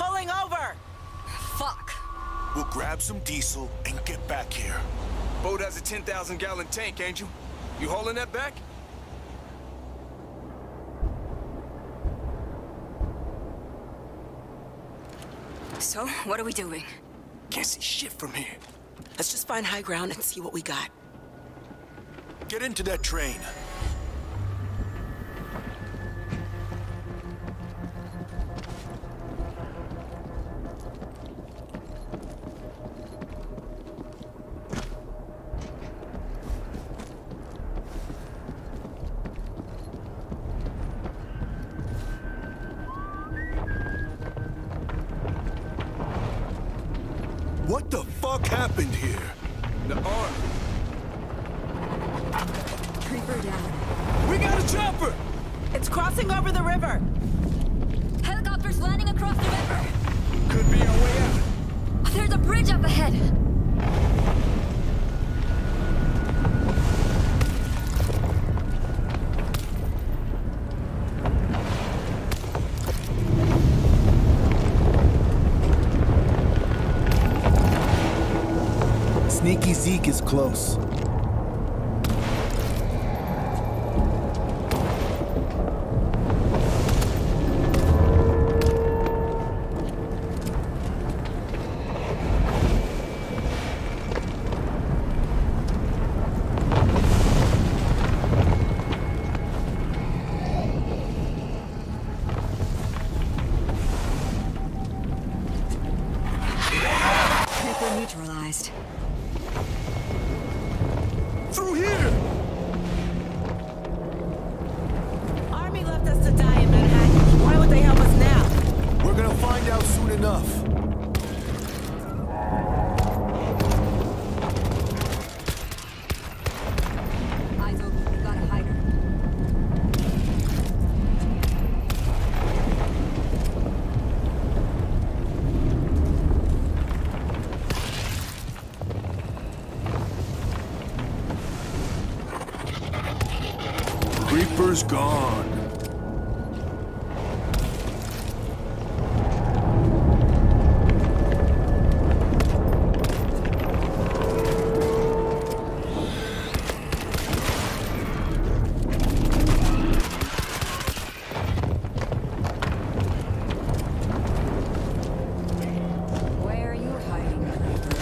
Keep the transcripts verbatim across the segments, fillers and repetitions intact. pulling over! Fuck. We'll grab some diesel and get back here. Boat has a ten thousand gallon tank, Angel. You hauling that back? So, what are we doing? Can't see shit from here. Let's just find high ground and see what we got. Get into that train. What the fuck happened here? The arm. Creeper down. We got a chopper! It's crossing over the river. Helicopter's landing across the river. Could be our way out. There's a bridge up ahead. Sneaky Zeke is close. Creeper neutralized. Through here! Army left us to die in Manhattan. Why would they help us now? We're gonna find out soon enough. Eyes open. We gotta hide her. Creeper's gone. Where are you hiding, Creeper?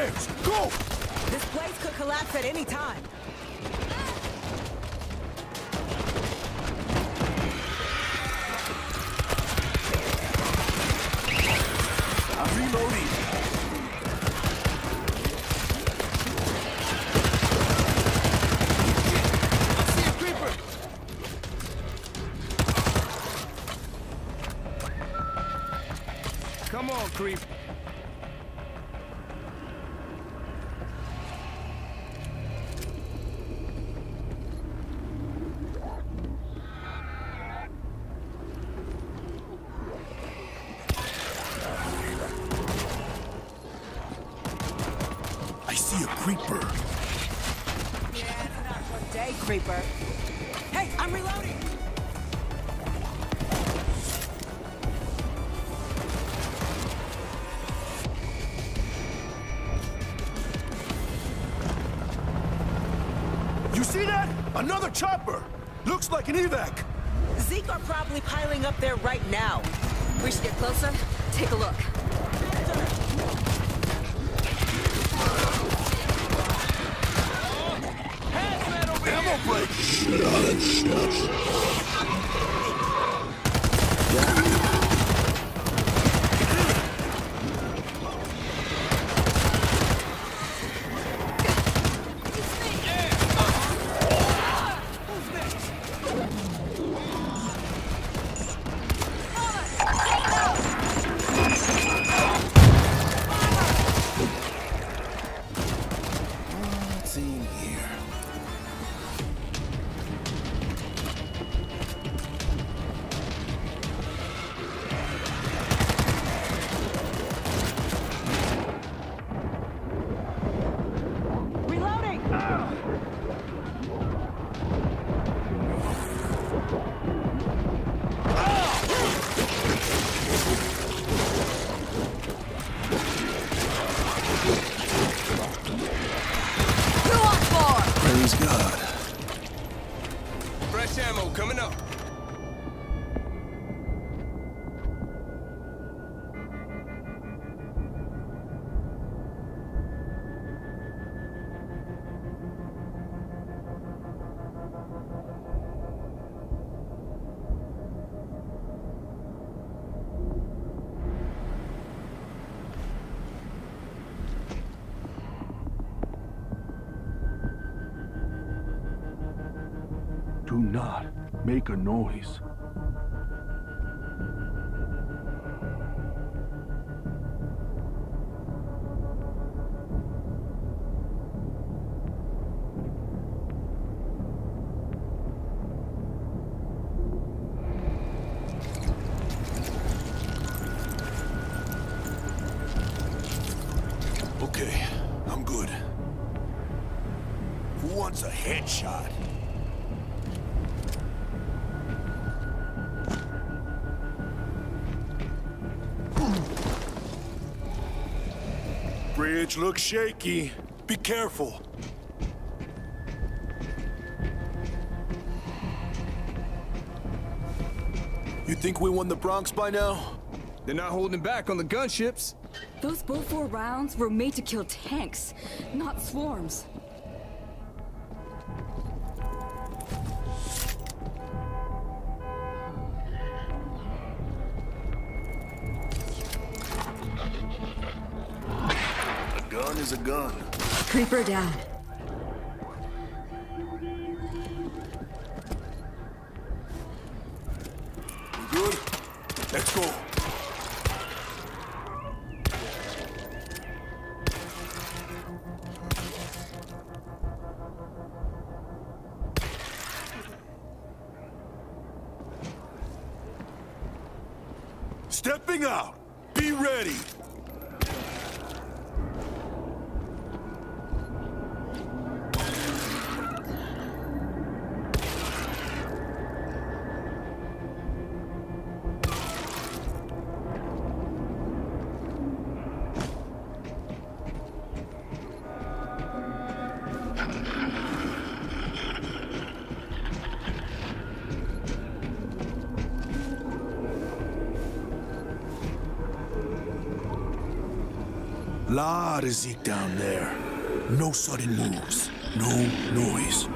hands! Go! This place could collapse at any time. I'm reloading. I see a creeper. Come on, creep. Creeper. Hey, I'm reloading! You see that? Another chopper! Looks like an evac! Zeke are probably piling up there right now. We should get closer, take a look. Break. Shut up, shut up. Who's next? What's in here? Do not make a noise. Okay, I'm good. Who wants a headshot? Bridge looks shaky. Be careful. You think we won the Bronx by now? They're not holding back on the gunships. Those Beaufort rounds were made to kill tanks, not swarms. Is a gun. Creeper down. We good? Let's go. Stepping out. Be ready. Lot of Zeke down there. No sudden moves, no noise.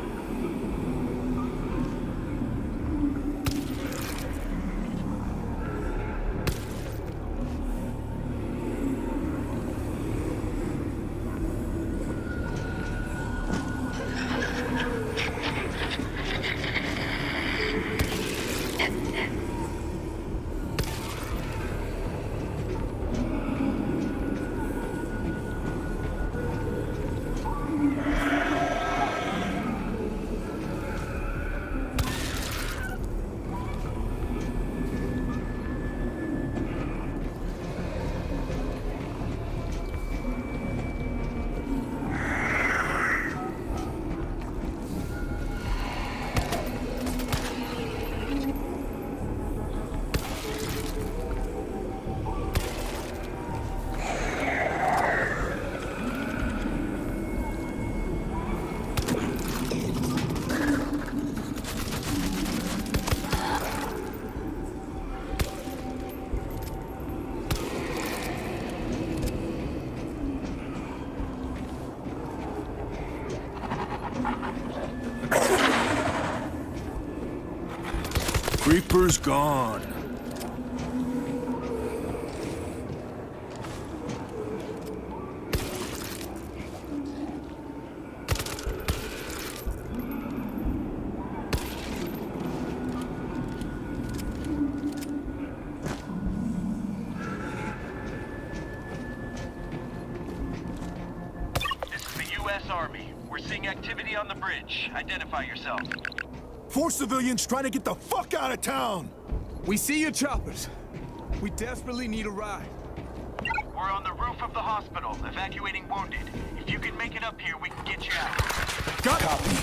Creeper's gone. This is the U S Army. We're seeing activity on the bridge. Identify yourself. Four civilians trying to get the fuck out of town! We see you, choppers. We desperately need a ride. We're on the roof of the hospital, evacuating wounded. If you can make it up here, we can get you out. Got copy.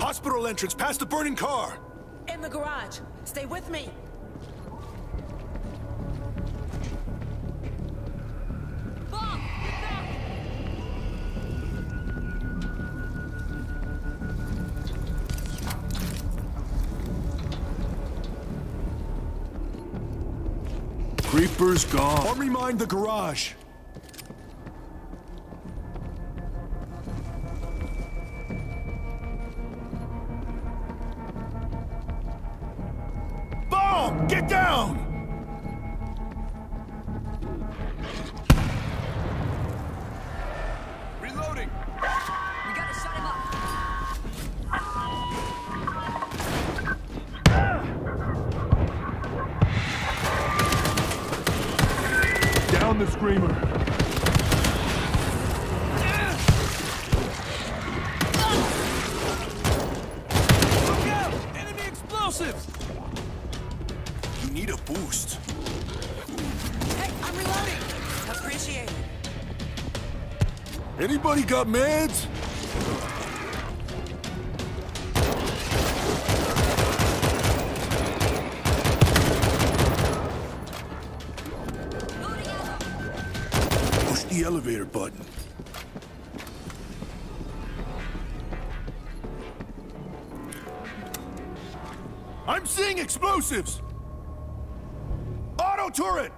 Hospital entrance, past the burning car! In the garage. Stay with me. Creeper's gone. Army mind the garage. Get down! Reloading! We gotta set him up! Down the Screamer! You need a boost. Hey, I'm reloading. Appreciate it. Anybody got meds? Push the elevator button. I'm seeing explosives! Auto turret!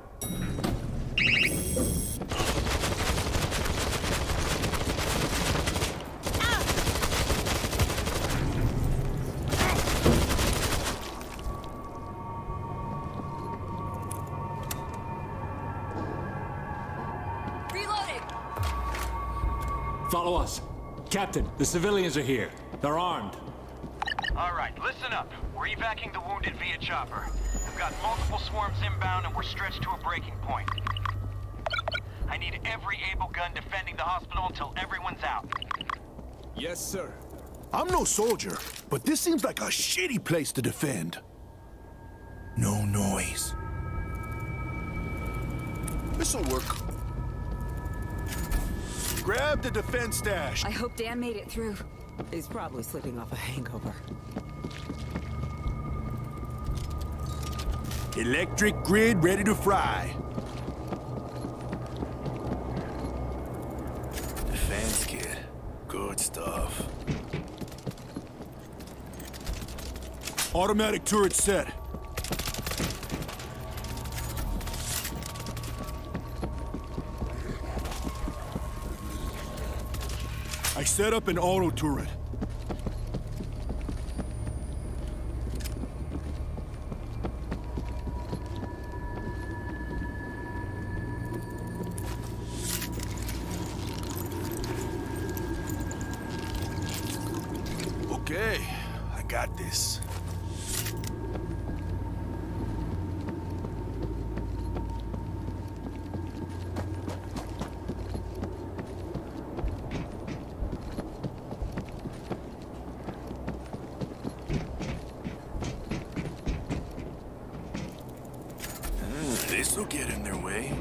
Ah. Reloading! Follow us. Captain, the civilians are here. They're armed. All right, listen up. We're evacuating the wounded via chopper. We've got multiple swarms inbound and we're stretched to a breaking point. I need every able gun defending the hospital until everyone's out. Yes, sir. I'm no soldier, but this seems like a shitty place to defend. No noise. This'll work. Grab the defense stash. I hope Dan made it through. He's probably slipping off a hangover. Electric grid ready to fry. Defense kit. Good stuff. Automatic turret set. I set up an auto turret. Okay, I got this. This'll get in their way.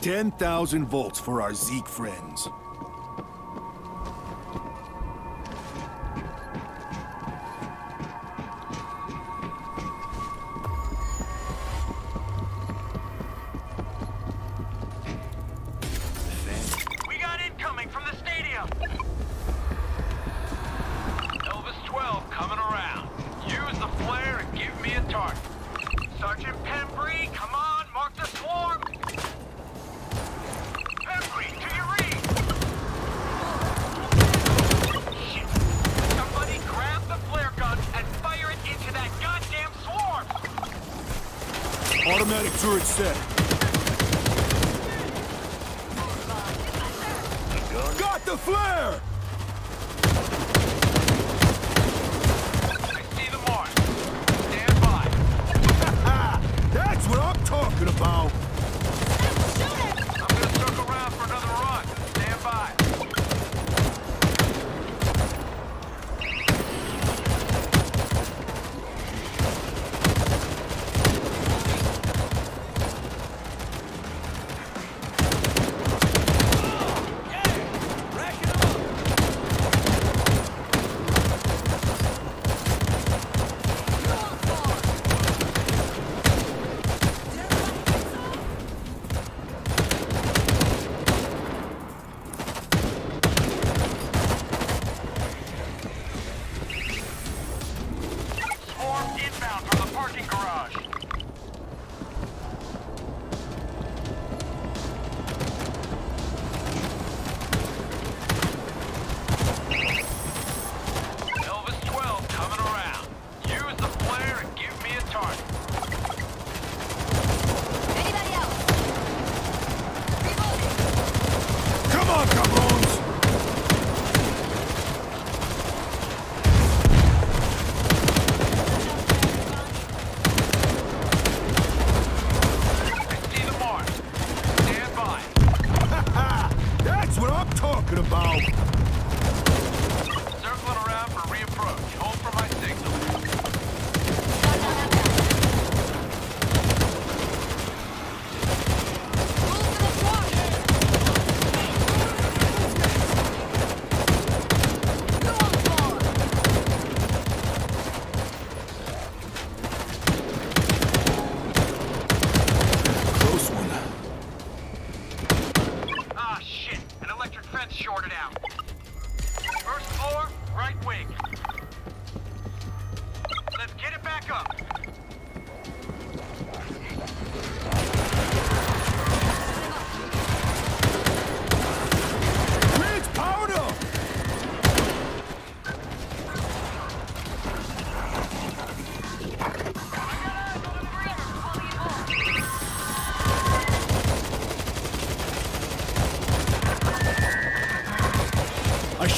Ten thousand volts for our Zeke friends. Sergeant Pembree, come on, mark the swarm! Pembree, to your rear! Shit! Somebody grab the flare gun and fire it into that goddamn swarm! Automatic turret set. Got the flare! About. I'm gonna circle around for another run. Stand by. Oh, yeah. Rack it up.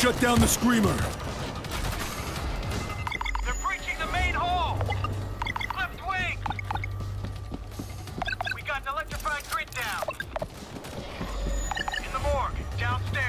shut down the screamer. They're breaching the main hall. Left wing. We got an electrified grid down. In the morgue, downstairs.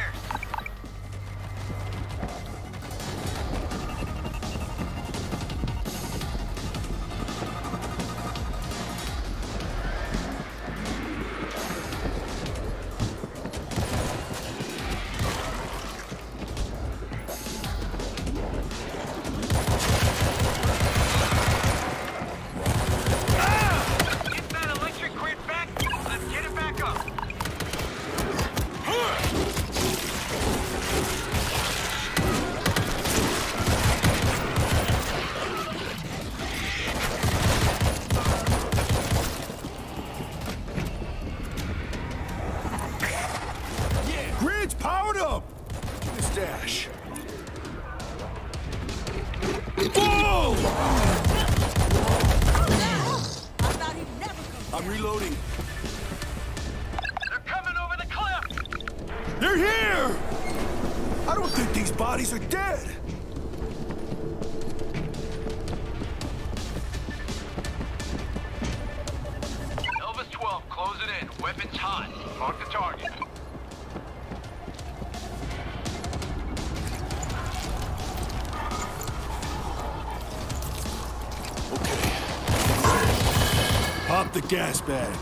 The gas bag.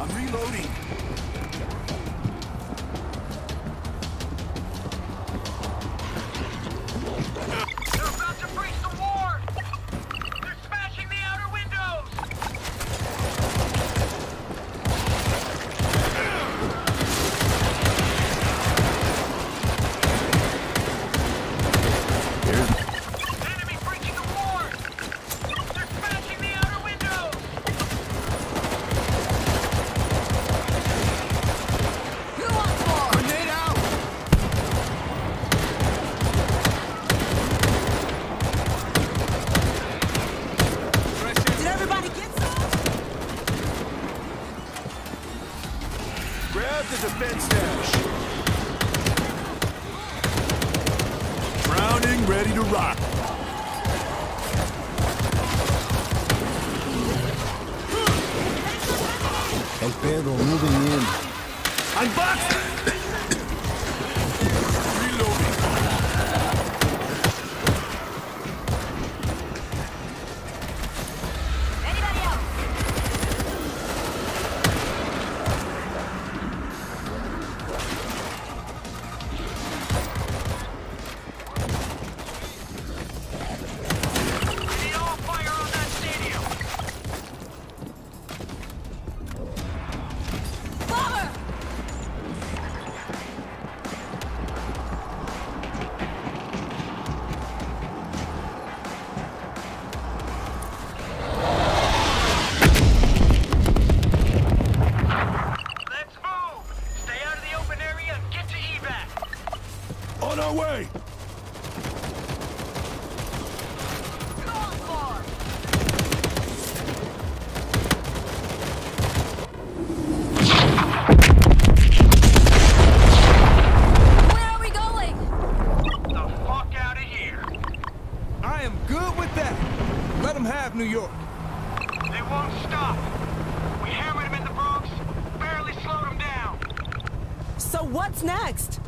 I'm reloading. They're about to breach the ward. They're smashing the outer windows. Here's next.